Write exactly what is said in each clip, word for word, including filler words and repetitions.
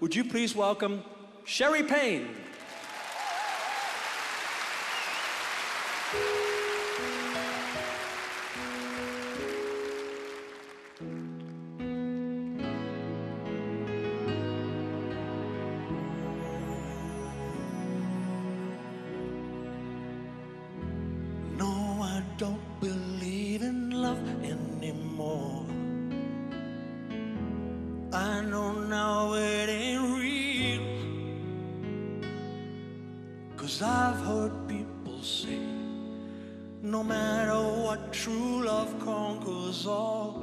Would you please welcome Scherrie Payne? No, I don't believe in love anymore. I know now it ain't real, 'cause I've heard people say, no matter what, true love conquers all.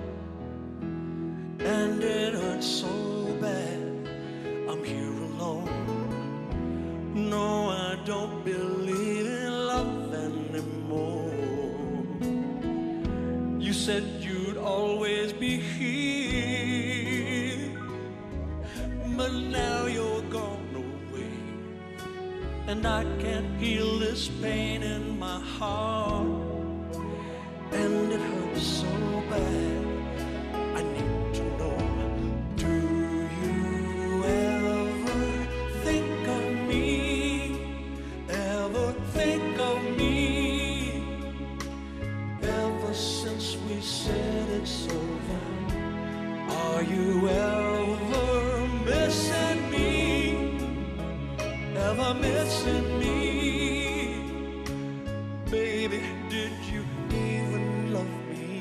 And it hurts so bad, I'm here alone. No, I don't believe in love anymore. You said you'd always be here, but now you're gone away, and I can't heal this pain in my heart, and it hurts so bad. I need to know, do you ever think of me? Ever think of me? Ever since we said it's over, are you ever missing me? Ever missing me? Baby, did you even love me?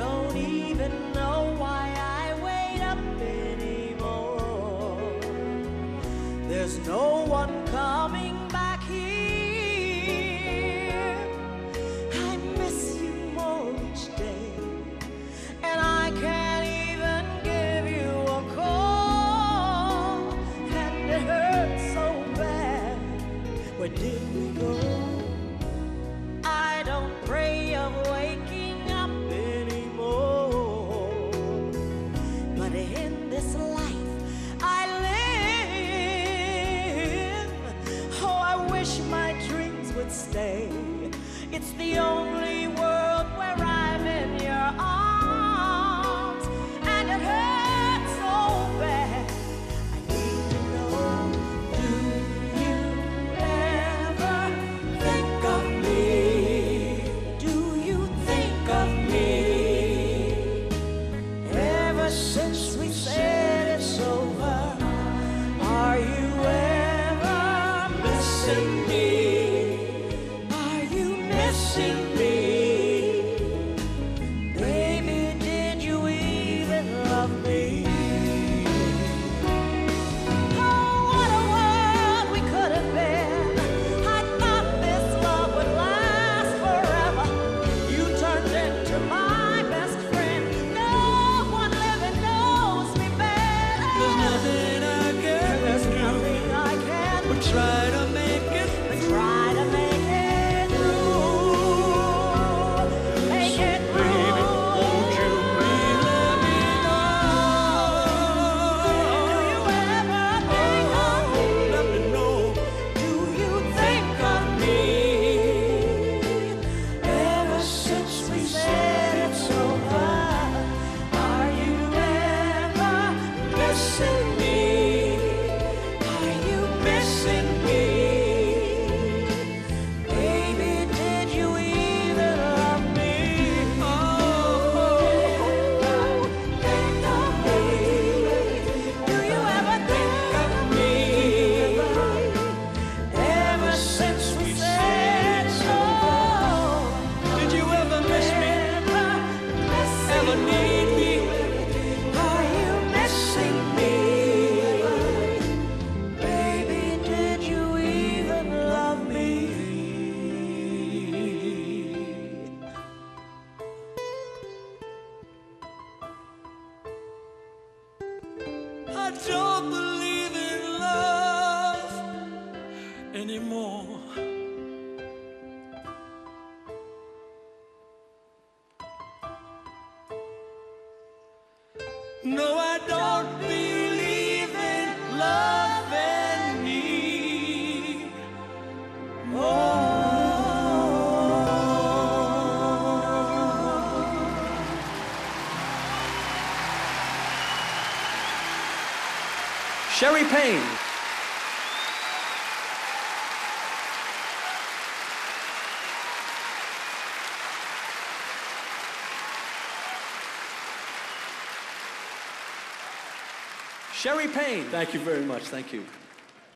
Don't even know why I wait up anymore. There's no one coming back here. I miss you more each day, and I can't stay. It's the only world where I'm in your arms, and it hurts so bad. I need to know, do you ever think of me? Do you think of me? Ever since we said it's over, are you ever missing me? Try to make it through. Try to make it through. Make so it through. Baby, won't you please let me know? Do you ever think of me? Let me know. Do you think of me? Ever since we said it's over, are you ever missing me? I don't believe in love anymore. No, I don't believe in love anymore. Scherrie Payne. Scherrie Payne. Thank you very much. Thank you.